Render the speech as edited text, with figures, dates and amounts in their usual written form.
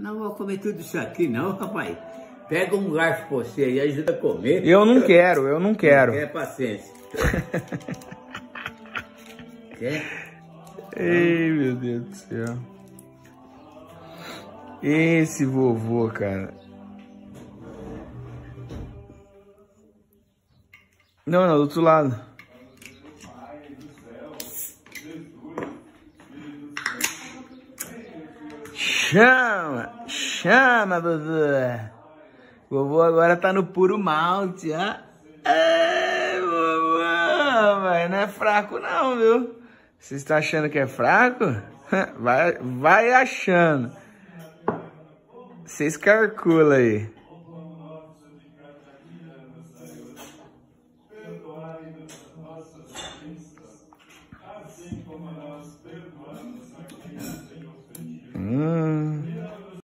Não vou comer tudo isso aqui não, rapaz. Pega um garfo pra você e ajuda a comer. Eu não quero. É paciência. Quer? Ei, meu Deus do céu. Esse vovô, cara. Não, não, do outro lado. Chama, chama, vovô. Vovô agora tá no puro malte, ó. Ei, vovô, velho, não é fraco não, viu? Vocês estão achando que é fraco? Vai achando. Vocês calculam aí.